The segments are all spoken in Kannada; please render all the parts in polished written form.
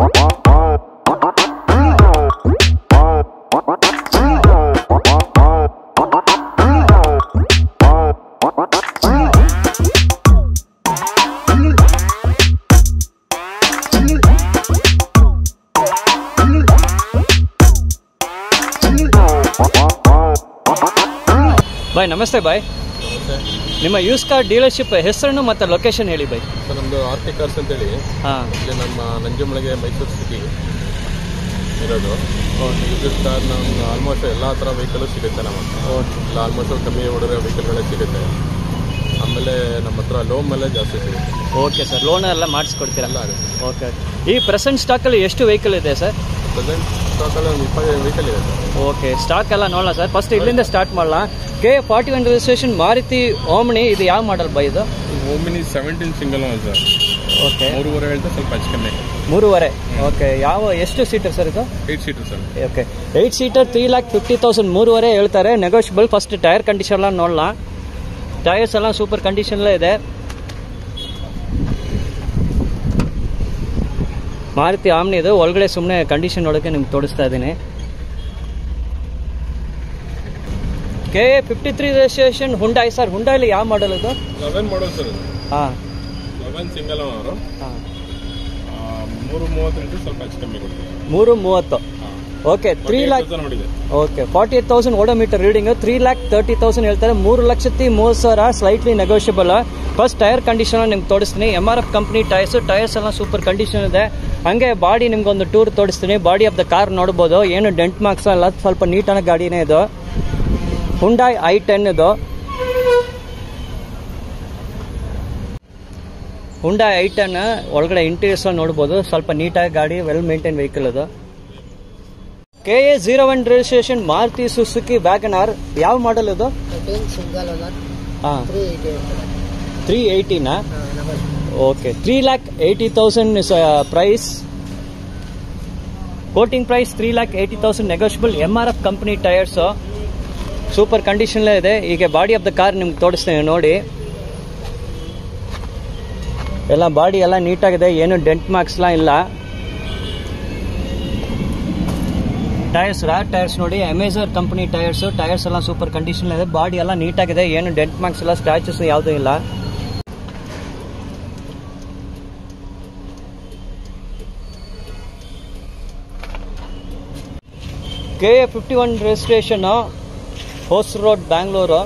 Bhai, namaste bhai. ನಿಮ್ಮ ಯೂಸ್ ಕಾರ್ ಡೀಲರ್‌ಶಿಪ್ ಹೆಸರನ್ನು ಮತ್ತು ಲೊಕೇಶನ್ ಹೇಳಿ ಬೈ. ಸರ್ ನಮ್ಮದು ಆರ್ಕೆ ಕಾರ್ಸ್ ಅಂತ ಹೇಳಿ. ಇಲ್ಲಿ ನಮ್ಮ ನಂಜುಮಳಗೆ ಮೈಸೂರು ಸಿಟಿ ಇರೋದು. ಯೂಸ್ ಕಾರ್ ನಮ್ಮ ಆಲ್ಮೋಸ್ಟ್ ಎಲ್ಲ ಥರ ವೆಹಿಕಲ್ ಸಿಗುತ್ತೆ ನಮ್ಮ ಹತ್ರ. ಇಲ್ಲ ಆಲ್ಮೋಸ್ಟ್ ಕಮ್ಮಿ ಹೊಡೆದ್ರೆ ವೆಹಿಕಲ್ಗಳೇ ಸಿಗುತ್ತೆ. ಆಮೇಲೆ ನಮ್ಮ ಹತ್ರ ಲೋನ್ ಮೇಲೆ ಜಾಸ್ತಿ ಸಿಗುತ್ತೆ. ಓಕೆ ಸರ್, ಲೋನ್ ಎಲ್ಲ ಮಾಡಿಸ್ಕೊಡ್ತೀರಲ್ಲ? ಓಕೆ. ಈ ಪ್ರೆಸೆಂಟ್ ಸ್ಟಾಕಲ್ಲಿ ಎಷ್ಟು ವೆಹಿಕಲ್ ಇದೆ ಸರ್? ಪ್ರೆಸೆಂಟ್ ಸ್ಟಾಕಲ್ಲಿ ಒಂದು 25 ವೆಹಿಕಲ್ ಇದೆ ಸರ್. ಓಕೆ, ಸ್ಟಾಕ್ ಎಲ್ಲ ನೋಡೋಣ ಸರ್. ಫಸ್ಟ್ ಇಲ್ಲಿಂದ ಸ್ಟಾರ್ಟ್ ಮಾಡೋಣ. K41 registration Maruti Omni, ಇದು ಯಾವ ಮಾಡೆಲ್ ಬೈ? ಇದು Omni 17 single one sir. Okay, 3.5 ಹೇಳ್ತಾ ಸ್ವಲ್ಪ ಹೆಚ್ಚು ಕಮ್ಮಿ. 3.5. ಓಕೆ, ಯಾವ ಎಷ್ಟು ಸೀಟರ್ ಸರ್ ಇದು? 8 ಸೀಟರ್ ಸರ್. ಓಕೆ, 8 ಸೀಟರ್ 3,50,000 3.5 ಹೇಳ್ತಾರೆ, ನೆಗೋಷಿಯಬಲ್. ಫಸ್ಟ್ ಟೈರ್ ಕಂಡೀಷನ್ ಎಲ್ಲ ನೋಡೋಣ. ಟೈರ್ಸ್ ಎಲ್ಲ ಸೂಪರ್ ಕಂಡೀಷನ್ಲೇ ಇದೆ. ಮಾರುತಿ ಆಮ್ನಿ ಇದು. ಒಳಗಡೆ ಸುಮ್ಮನೆ ಕಂಡೀಷನ್ ನೋಡೋಕ್ಕೆ ನಿಮ್ಗೆ ತೋರಿಸ್ತಾ ಇದ್ದೀನಿ. KA53 registration Hyundai sir. Hyundai ಅಲ್ಲಿ ಯಾವ ಮಾಡೆಲ್ ಇದು? 11 ಮಾಡೆಲ್ ಸರ್. ಹಾ, 11 ಸಿಂಗಲ್ ಓನರ್. ಹಾ, 3.30 ಸ್ವಲ್ಪ ಹೆಚ್ಚು ಕಮ್ಮಿ ಕೊಡ್ತೀವಿ. 3.30. ಓಕೆ, 3,00,000 ನೋಡಿದೆ. Okay, 48,000 odometer reading. 3,30,000 ಹೇಳ್ತಾರೆ, 3,30,000 slightly negotiable. First tyre condition ನಿಮ್ಗೆ ತೋರಿಸ್ತೀನಿ. MRF company tyres. ಟೈರ್ಸ್ ಎಲ್ಲ ಸೂಪರ್ ಕಂಡೀಷನ್ ಇದೆ. ಹಂಗೆ ಬಾಡಿ ನಿಮ್ಗೊಂದು ಟೂರ್ ತೋರಿಸ್ತೀನಿ. ಬಾಡಿ ಆಫ್ ದ ಕಾರ್ ನೋಡ್ಬೋದು, ಏನು ಡೆಂಟ್ ಮಾರ್ಕ್ಸ್ ಅಲ್ಲ, ಸ್ವಲ್ಪ ನೀಟಾಗಿ ಗಾಡಿನೇ ಇದು. Hyundai i10 ಇದು. Hyundai i10 ಒಳಗಡೆ ಇಂಟೀರಿಯರ್ಸ್ ನೋಡ್ಬೋದು, ಸ್ವಲ್ಪ ನೀಟಾಗಿ ಗಾಡಿ, ವೆಲ್ ಮೇಂಟೈನ್ ವೆಹಿಕಲ್ ಅದು. KA01 registration Maruti Suzuki Wagon R. ಯಾವ ಮಾಡೆಲ್ ಇದು? 380. Okay, 3,80,000 price. Quoting price 3,80,000 negotiable. MRF company tyres, super ಕಂಡೀಷನ್ಲೇ ಇದೆ. ಈಗ ಬಾಡಿ ಆಫ್ ದ ಕಾರ್ ನಿಮ್ಗೆ ತೋರಿಸ್ತೇನೆ ನೋಡಿ. ಎಲ್ಲ ಬಾಡಿ ಎಲ್ಲ ನೀಟಾಗಿದೆ, ಏನು ಡೆಂಟ್ ಮಾರ್ಕ್ಸ್ ಎಲ್ಲ ಇಲ್ಲ. ಟೈರ್ಸ್, ರಾಡ್ ಟೈರ್ಸ್ ನೋಡಿ, ಅಮೆಜಾನ್ ಕಂಪನಿ ಟೈರ್ಸ್. ಟೈರ್ಸ್ ಎಲ್ಲ ಸೂಪರ್ ಕಂಡೀಷನ್ ಇದೆ. ಬಾಡಿ ಎಲ್ಲ ನೀಟಾಗಿದೆ, ಏನು ಡೆಂಟ್ ಮಾರ್ಕ್ಸ್ ಇಲ್ಲ, ಸ್ಕ್ರಾಚಸ್ ಯಾವುದೂ ಇಲ್ಲ. KA51 registration, Hosa road, Bangalore.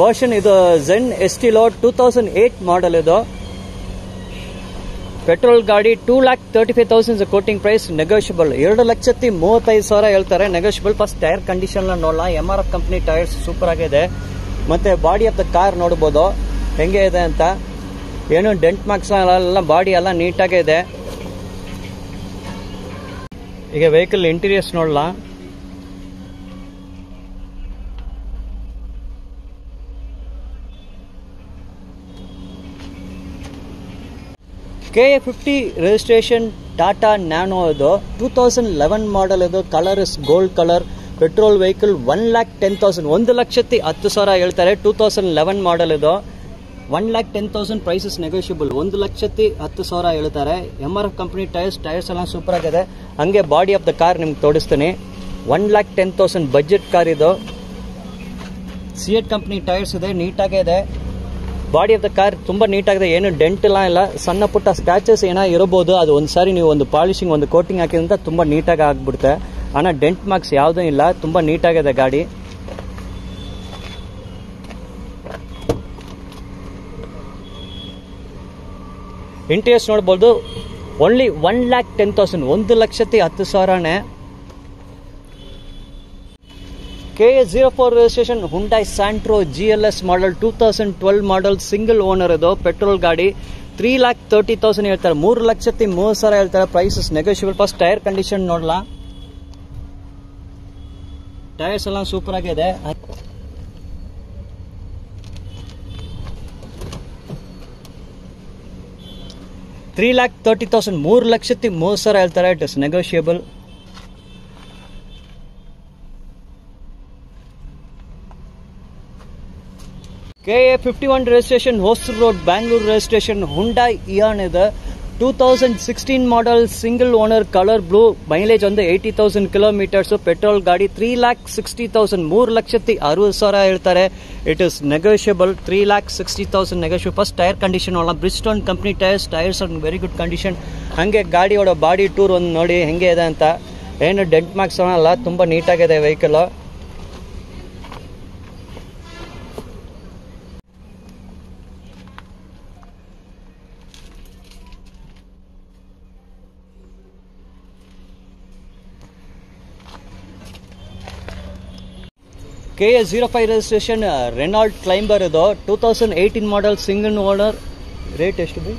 Version ಇದು Zen ST ಲೋ, 2008 ಮಾಡೆಲ್ ಇದು. ಪೆಟ್ರೋಲ್ ಗಾಡಿ. 2,35,000 ಕೋಟಿಂಗ್ ಪ್ರೈಸ್, ನೆಗೋಷಿಯಬಲ್. 2,35,000 ಹೇಳ್ತಾರೆ, ನೆಗೋಷಿಯಬಲ್. ಫಸ್ಟ್ ಟೈರ್ ಕಂಡೀಷನ್ ನೋಡೋಣ. MRF ಕಂಪ್ನಿ ಟೈರ್ಸ್ ಸೂಪರ್ ಆಗಿದೆ. ಮತ್ತೆ ಬಾಡಿ ಆಫ್ ದ ಕಾರ್ ನೋಡ್ಬೋದು ಹೆಂಗೆ ಇದೆ ಅಂತ. ಏನು ಡೆಂಟ್ ಮಾರ್ಕ್ಸ್ ಎಲ್ಲ, ಬಾಡಿ ಎಲ್ಲ ನೀಟಾಗೇ ಇದೆ. ಈಗ ವೆಹಿಕಲ್ ಇಂಟೀರಿಯರ್ಸ್ ನೋಡೋಣ. KA50 ರಿಜಿಸ್ಟ್ರೇಷನ್ ಟಾಟಾ ನ್ಯಾನೋ ಇದು. 2011 ಮಾಡೆಲ್ ಇದು. Colour is gold colour. Petrol vehicle. 1,10,000 1,10,000 ಹೇಳ್ತಾರೆ. 2011 ಮಾಡೆಲ್ ಇದು. 1,10,000 ಪ್ರೈಸಸ್ ನೆಗೋಷಿಯಬಲ್. 1,10,000 ಹೇಳ್ತಾರೆ. MRF company tyres. ಟೈರ್ಸ್ ಎಲ್ಲ ಸೂಪರ್ ಆಗಿದೆ. ಹಂಗೆ ಬಾಡಿ ಆಫ್ ದ ಕಾರ್ ನಿಮ್ಗೆ ತೋರಿಸ್ತೀನಿ. 1,10,000 ಬಜೆಟ್ ಕಾರ್ ಇದು. C8 ಕಂಪನಿ ಟೈರ್ಸ್ ಇದೆ, ನೀಟಾಗೇ ಇದೆ. ಬಾಡಿ ಆಫ್ ದ ಕಾರ್ ತುಂಬ ನೀಟಾಗಿದೆ, ಏನು ಡೆಂಟ್ ಎಲ್ಲ ಇಲ್ಲ. ಸಣ್ಣ ಪುಟ್ಟ ಸ್ಕ್ರಾಚಸ್ ಏನೋ ಇರಬಹುದು, ಅದು ಒಂದು ಸಾರಿ ನೀವು ಒಂದು ಪಾಲಿಶಿಂಗ್, ಒಂದು ಕೋಟಿಂಗ್ ಹಾಕಿದಂತ ತುಂಬ ನೀಟಾಗಿ ಆಗ್ಬಿಡುತ್ತೆ. ಆನ ಡೆಂಟ್ ಮಾರ್ಕ್ಸ್ ಯಾವುದೂ ಇಲ್ಲ, ತುಂಬ ನೀಟಾಗಿದೆ ಗಾಡಿ. ಇಂಟೀರಿಯರ್ಸ್ ನೋಡ್ಬೋದು. ಓನ್ಲಿ 1,10,000 1,10,000ನೇ. KA04 registration Hyundai Santro GLS model. 2012 model, single owner ಇದು. ಪೆಟ್ರೋಲ್ ಗಾಡಿ. 3,30,000 ಹೇಳ್ತಾರೆ, 3,30,000 ಹೇಳ್ತಾರೆ. Prices negotiable. First tyre condition ನೋಡಲಾ. ಟೈರ್ಸ್ ಎಲ್ಲ ಸೂಪರ್ ಆಗಿದೆ. ತ್ರೀ ಲ್ಯಾಕ್ 30,000 3,30,000 ಹೇಳ್ತಾರೆ. It is negotiable. KA51 registration Hosa road, Bangalore registration Hyundai i10 ಇದು. 2016 model, single owner, color blue, mileage on the 80,000 kilometers, petrol gaadi 3,60,000, 3,60,000 ಹೇಳ್ತಾರೆ. It is negotiable, 3,60,000 negotiable. First tyre condition ನೋಡೋಣ. Bridgestone company tyres are in very good condition. ಹಂಗೆ ಗಾಡಿಯೋಡ ಬಾಡಿ ಟೂರ್ ಒಂದು ನೋಡಿ ಹೆಂಗೆ ಇದೆ ಅಂತ, ಏನು ಡೆಂಟ್ ಮಾರ್ಕ್ಸ್ ಅಲ್ಲ, ತುಂಬ ನೀಟಾಗಿದೆ vehicle. KA05 registration, Renault Climber ಇದು 2018 model, single owner, rate ಎಷ್ಟು ಬಿ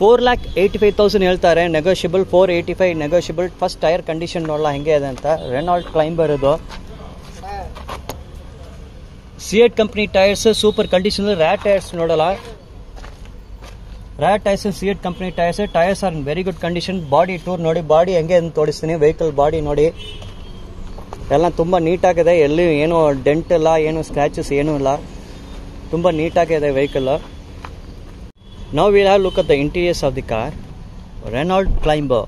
4,85,000 ಹೇಳ್ತಾರೆ, negotiable 485 negotiable. First tyre condition ನೋಡಲ್ಲ ಹೆಂಗೆ ಇದೆ ಅಂತ. Renault Climber ಇದು C8 company tyres, super condition, rat tyres ನೋಡಲ್ಲ, rat tyres C8 company tyres. Tyres are in very good condition. Body tour ನೋಡಿ, ಬಾಡಿ ಹೆಂಗೆ ಅಂತ ತೋರಿಸ್ತೀನಿ. ವೆಹಿಕಲ್ ಬಾಡಿ ನೋಡಿ ಎಲ್ಲ ತುಂಬ ನೀಟಾಗಿದೆ, ಎಲ್ಲಿ ಏನೂ ಡೆಂಟ್ ಇಲ್ಲ, ಏನು ಸ್ಕ್ರ್ಯಾಚಸ್ ಏನೂ ಇಲ್ಲ, ತುಂಬ ನೀಟಾಗಿದೆ vehicle. Now will have look at the interiors of the car. Renault Climber,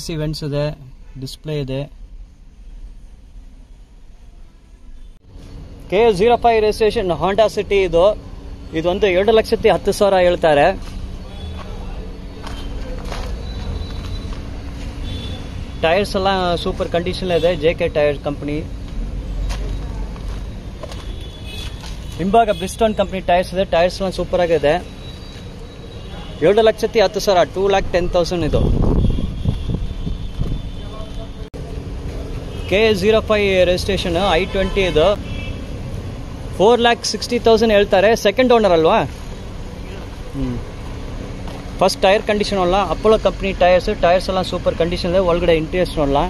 AC vents ಇದೆ, ಡಿಸ್ಪ್ಲೇ ಇದೆ. KF05 ರಿಜಿಸ್ಟ್ರೇಷನ್, ಹೋಂಡಾ ಸಿಟಿ ಇದು. ಇದೊಂದು 2,10,000 ಹೇಳ್ತಾರೆ. ಟೈರ್ಸ್ ಎಲ್ಲ ಸೂಪರ್ ಕಂಡೀಷನ್ ಇದೆ, JK ಟೈರ್ ಕಂಪನಿ. ಹಿಂಭಾಗ ಬ್ರಿಸ್ಟೋನ್ ಕಂಪನಿ ಟೈರ್ಸ್ ಇದೆ, ಟೈರ್ಸ್ ಎಲ್ಲ ಸೂಪರ್ ಆಗಿದೆ. 2,10,000, 2,10,000 ಇದು. KF05 ರಿಜಿಸ್ಟ್ರೇಷನ್, I20 ಇದು 4,60,000 ಹೇಳ್ತಾರೆ. ಸೆಕೆಂಡ್ ಓನರ್ ಅಲ್ವಾ. ಫಸ್ಟ್ ಟೈರ್ ಕಂಡೀಷನ್ ನೋಡಲ್ಲ, ಅಪೋಲೋ ಕಂಪ್ನಿ ಟೈರ್ಸ್, ಟೈರ್ಸ್ ಎಲ್ಲ ಸೂಪರ್ ಕಂಡೀಷನ್ ಇದೆ. ಒಳಗಡೆ ಇಂಟೀರಿಯರ್ಸ್ ನೋಡಲ್ಲ,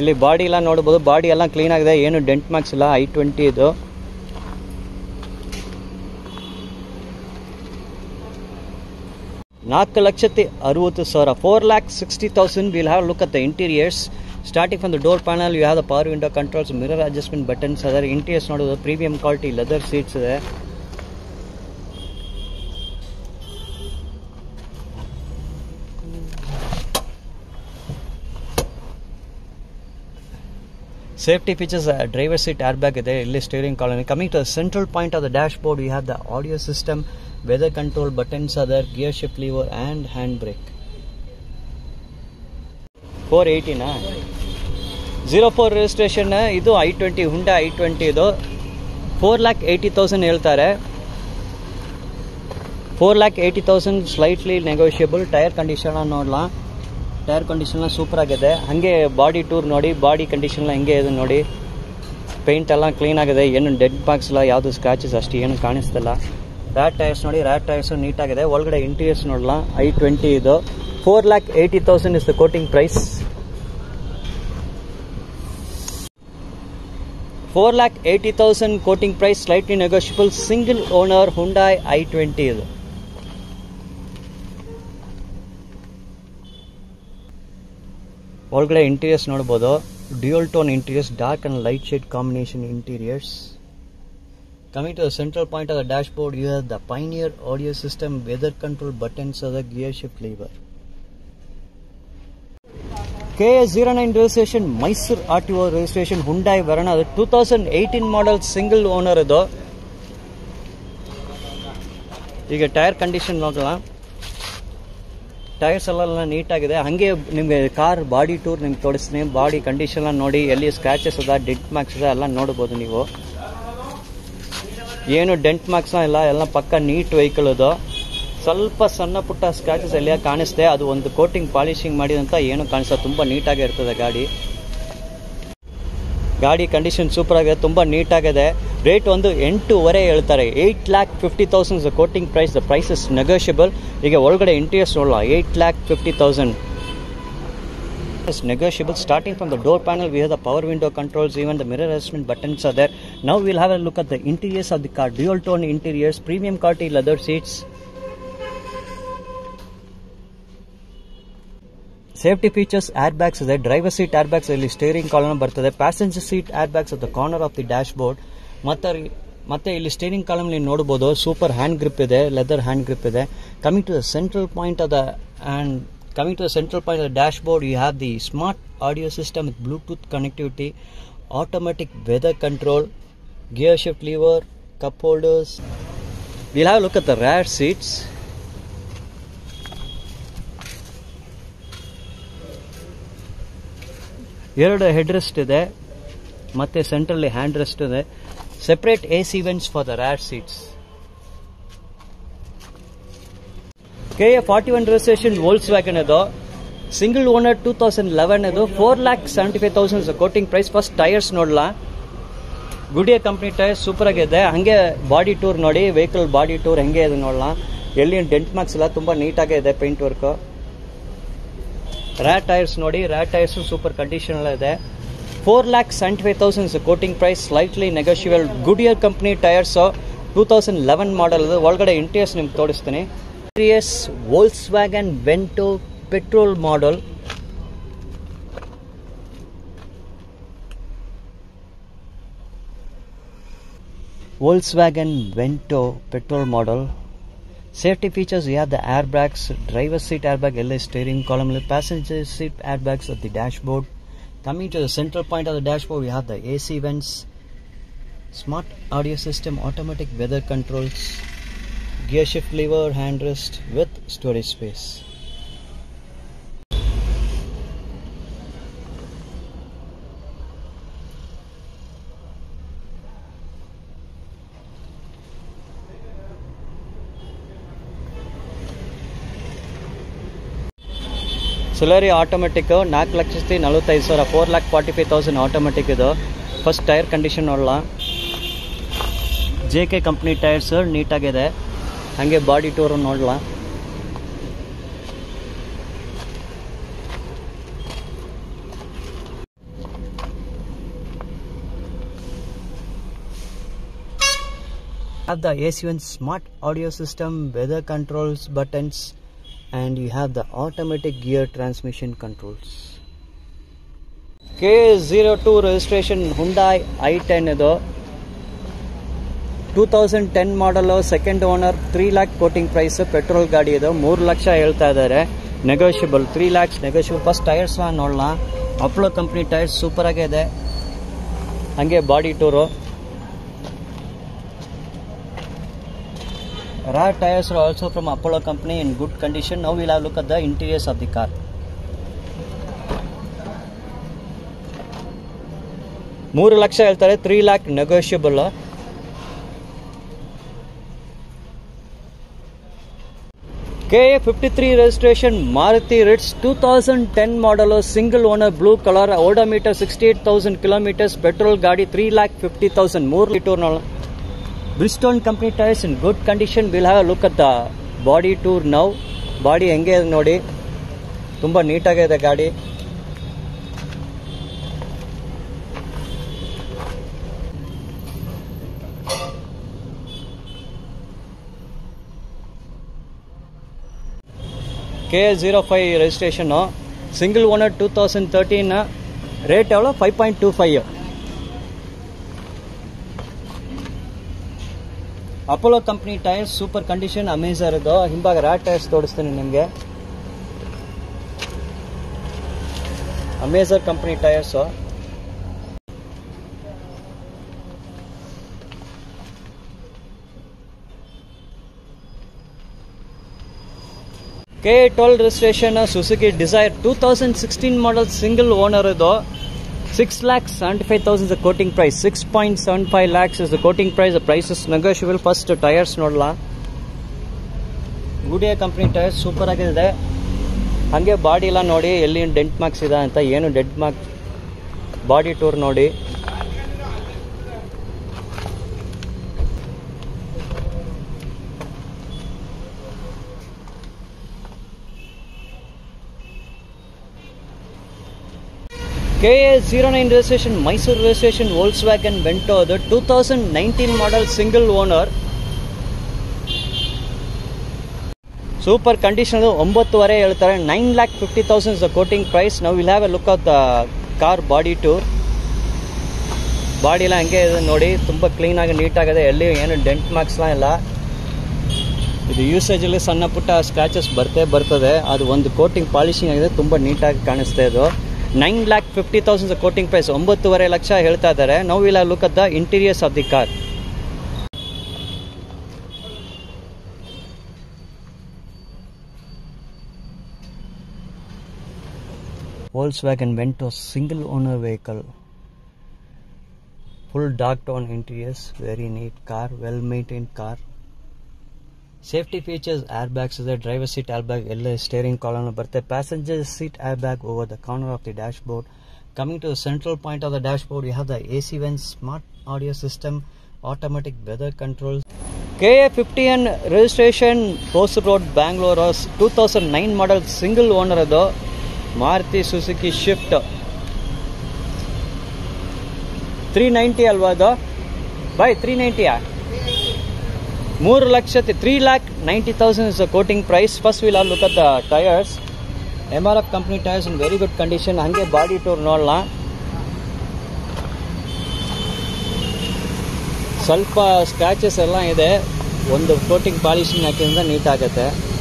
ಇಲ್ಲಿ ಬಾಡಿ ಎಲ್ಲ ನೋಡ್ಬೋದು, ಬಾಡಿ ಎಲ್ಲ ಕ್ಲೀನ್ ಆಗಿದೆ, ಏನು ಡೆಂಟ್ ಮಾರ್ಕ್ಸ್ ಇಲ್ಲ. I20 ಇದು. ನಾಲ್ಕು 4,60,000, 4,60,000. Will have look at the interiors. Starting from the door panel, you have the power window controls, mirror adjustment buttons, other interiors nodu, premium quality leather seats ide. Safety features, driver seat airbag ide, illi steering column. Coming to the central point of the dashboard, you have the audio system, weather control buttons are there, gear shift lever and handbrake. 480 04 registration ಇದು. I20 ಹುಂಡಾ I20 ಇದು 4,80,000 ಹೇಳ್ತಾರೆ. 4,80,000 ಸ್ಲೈಟ್ಲಿ ನೆಗೋಷಿಯಬಲ್. ಟೈರ್ ಕಂಡೀಷನ್ ನೋಡಲ್ಲ, ಟೈರ್ ಕಂಡೀಷನ್ ಸೂಪರ್ ಆಗಿದೆ. ಹಾಗೆ ಬಾಡಿ ಟೂರ್ ನೋಡಿ, ಬಾಡಿ ಕಂಡೀಷನ್ ಹೆಂಗೆ ಇದೆ ನೋಡಿ, ಪೇಂಟ್ ಎಲ್ಲ ಕ್ಲೀನ್ ಆಗಿದೆ, ಏನು ಡೆಡ್ ಬಾಕ್ಸ್ ಇಲ್ಲ, ಯಾವುದು ಸ್ಕ್ರಾಚಸ್ ಅಷ್ಟು ಏನು ಕಾಣಿಸ್ತಿಲ್ಲ. ರ್ಯಾಟ್ ಟೈರ್ಸ್ ನೋಡಿ, ರ್ಯಾಟ್ ಟೈರ್ಸ್ ನೀಟಾಗಿದೆ. ಒಳಗಡೆ ಇಂಟೀರಿಯರ್ಸ್ ನೋಡಲ್ಲ. I20 ಇದು 4,80,000 is the quoting price. 4,80,000 quoting price, slightly negotiable. Single owner Hyundai I20 ಇದು. ಒಳಗಡೆ ಇಂಟೀರಿಯರ್ಸ್ ನೋಡಬಹುದು, dual tone interiors, dark and light shade combination interiors. Coming to the central point of the dashboard, you have the Pioneer audio system, weather control buttons, or the gear shift lever. KA09 registration, Mysore RTO registration, Hyundai Varana, the 2018 model, single owner ಇದು. ಈಗ ಟೈರ್ ಕಂಡೀಷನ್ ನೋಡೋಣ, ಟೈರ್ಸ್ ಎಲ್ಲ ನೀಟಾಗಿದೆ. ಹಾಗೆ ನಿಮಗೆ ಕಾರ್ ಬಾಡಿ ಟೂರ್ ನಿಮ್ಗೆ ತೋರಿಸ್ತೀನಿ, ಬಾಡಿ ಕಂಡೀಷನ್ ನೋಡಿ, ಎಲ್ಲಿ ಸ್ಕ್ರಾಚಸ್ ಅದ, ಡೆಂಟ್ ಮಾರ್ಕ್ಸ್ ಅದ ಎಲ್ಲ ನೋಡ್ಬೋದು ನೀವು, ಏನು ಡೆಂಟ್ ಮಾರ್ಕ್ಸ್ ಇಲ್ಲ, ಎಲ್ಲ ಪಕ್ಕ ನೀಟ್ ವೆಹಿಕಲ್ ಇದು. ಸ್ವಲ್ಪ ಸಣ್ಣ ಪುಟ್ಟ ಸ್ಕ್ರಾಚಸ್ ಎಲ್ಲ ಕಾಣಿಸ್ತೆ, ಅದು ಒಂದು ಕೋಟಿಂಗ್ ಪಾಲಿಶಿಂಗ್ ಮಾಡಿದಂತ ಏನು ಕಾಣಿಸ್ತಾ, ತುಂಬ ನೀಟಾಗಿ ಇರ್ತದೆ ಗಾಡಿ. ಗಾಡಿ ಕಂಡೀಷನ್ ಸೂಪರ್ ಆಗಿದೆ, ತುಂಬ ನೀಟಾಗಿದೆ. ರೇಟ್ ಒಂದು 8.5 ಹೇಳ್ತಾರೆ. 8,50,000 quoting price, the price is negotiable. ಈಗ ಒಳಗಡೆ ಇಂಟೀರಿಯರ್ಸ್ ನೋಡಲ್ಲ, 8,50,000 is negotiable. Starting from the door panel, we have the power window controls, even the mirror adjustment buttons are there. Now we'll have a look at the interiors of the car. Dual tone interiors, premium quality leather seats, Safety features, airbags ಇದೆ. ಡ್ರೈವರ್ ಸೀಟ್ ಏರ್ಬ್ಯಾಗ್ಸ್ ಇಲ್ಲಿ ಸ್ಟೀರಿಂಗ್ ಕಾಲಮ್ ಬರ್ತದೆ. Passenger seat airbags at the corner of the dashboard. ಮತ್ತೆ ಇಲ್ಲಿ ಸ್ಟೀರಿಂಗ್ ಕಾಲಮ್ ನೀವು ನೋಡಬಹುದು ಸೂಪರ್ ಹ್ಯಾಂಡ್ ಗ್ರಿಪ್ ಇದೆ, ಲೆದರ್ ಹ್ಯಾಂಡ್ ಗ್ರಿಪ್ ಇದೆ. Coming to the central point of the and Coming to the central point of the dashboard, you have the smart audio system with Bluetooth connectivity, automatic weather control, gear shift lever, cup holders. We'll have a look at the rear seats. Here the headrest is there, matte centrally handrest is there. Separate AC vents for the rear seats. KA41 registration Volkswagen ಅದು, ಸಿಂಗಲ್ ಓನರ್ 2011 ಅದು. 4,75,000 ಕೋಟಿಂಗ್ ಪ್ರೈಸ್. ಫಸ್ಟ್ ಟೈರ್ಸ್ ನೋಡಲ್ಲ, ಗುಡಿಯ ಕಂಪ್ನಿ ಟೈರ್ಸ್ ಸೂಪರ್ ಆಗಿದೆ. ಹಂಗೆ ಬಾಡಿ ಟೂರ್ ನೋಡಿ, ವೆಹಿಕಲ್ ಬಾಡಿ ಟೂರ್ ಹೆಂಗೆ ಇದೆ ನೋಡಲ್ಲ. ಎಲ್ಲಿ ಡೆಂಟ್ ಮಾರ್ಕ್ಸ್ ಇಲ್ಲ, ತುಂಬ ನೀಟಾಗೇ ಇದೆ ಪೇಂಟ್ ವರ್ಕು. ರ್ಯಾ ಟೈರ್ಸ್ ನೋಡಿ, ರ್ಯಾ ಟೈರ್ಸು ಸೂಪರ್ ಕಂಡೀಷನಲ್ಲ ಇದೆ. 4,75,000 quoting price, slightly negotiable. Goodyear company tyres, 2011 model ಅದು. ಒಳಗಡೆ ಇಂಟೀರಿಯರ್ಸ್ ನಿಮ್ಗೆ ತೋರಿಸ್ತೀನಿ. Serious Volkswagen Vento petrol model. Volkswagen Vento petrol model. Safety features, you have the airbags, driver seat airbag, LA steering column, passenger seat airbags at the dashboard. Coming to the central point of the dashboard, we have the AC vents, smart audio system, automatic weather controls, gear shift lever, handrest with storage space. Solari automatic 4,45,000, 4,45,000 automatic ಇದು. ಫಸ್ಟ್ ಟೈರ್ ಕಂಡೀಷನ್ ನೋಡಲ್ಲ, JK ಕಂಪ್ನಿ ಟೈರ್ಸ್ ನೀಟಾಗಿದೆ. ಹಂಗೆ ಬಾಡಿ ಟೂರು ನೋಡಲ್ಲ. Have the AC1 smart audio system, weather controls buttons, and you have the automatic gear transmission controls. K02 registration Hyundai i10 ಇದು. 2010 model, second owner, 3 lakh quoting price. Petrol ಗಾಡಿ ಇದು. 3 ಲಕ್ಷ ಹೇಳ್ತಾ ಇದ್ದಾರೆ, negotiable. 3 lakhs negotiable. First tyres ನೋಡೋಣ, ಅಪೋಲೋ ಕಂಪ್ನಿ ಟೈರ್ಸ್ ಸೂಪರ್ ಆಗೇ ಇದೆ. ಹಂಗೆ body tour, rear tyres also from Apollo company in good condition. Now will have look at the interiors of the car. 3 ಲಕ್ಷ ಹೇಳ್ತಾರೆ, 3 lakh negotiable. KA53 registration Maruti Ritz, 2010 model, single owner, blue color, odometer 68,000 kilometers, petrol gaadi, 3,50,000, more liter. Bridgestone company tires in good condition. We'll have a look at the body tour now. Body henge ide nodi, tumba neat age ide gaadi. KS05 registration, single owner, 2013, rate evo 5.25. Apollo company tires, super condition, amazing idu. Himbaga rat tires todistani nimge. Amazing company tires. K12 registration Suzuki Desire, 2016 model, single owner ಇದು. 6,75,000 is the coating price. 6.75 lakhs is the coating price. The price is negotiable. First tires ನೋಡಲ್ಲ, ಗುಡಿಯ ಕಂಪ್ನಿ ಟೈರ್ಸ್ ಸೂಪರ್ ಆಗಿದೆ. ಹಂಗೆ ಬಾಡಿ ಎಲ್ಲ ನೋಡಿ, ಎಲ್ಲಿ ಡೆಂಟ್ ಮಾರ್ಕ್ಸ್ ಇದೆ ಅಂತ, ಏನು ಡೆಂಟ್ ಮಾರ್ಕ್. ಬಾಡಿ ಟೂರ್ ನೋಡಿ, KA09 registration Mysore registration Volkswagen Vento, the 2019 model, single owner, Super condition, 9,50,000 is the coating price. Now we'll have a look at the car body tour. Body clean and neat, dent marks. The usage is scratches the coating polishing neat. 9,50,000 is the coating price. Now we'll have a look at the interiors of the car. Volkswagen Vento, single owner vehicle. Full dark tone interiors, very neat car, well maintained car. Safety features, airbags is there, driver seat airbag, steering column, passenger seat airbag over the corner of the dashboard. Coming to the central point of the dashboard, we have the AC vent, smart audio system, automatic weather controls. KA51 registration, Post Road, Bangalore, 2009 model, single owner though. Maruti Suzuki Swift 390 alvada by 390,000 is the coating price. First we'll have a look at the tires. MRF company tires in very good condition. Hange body tour nolla. Salpa scratches ella ide. One coating polishing neat agate.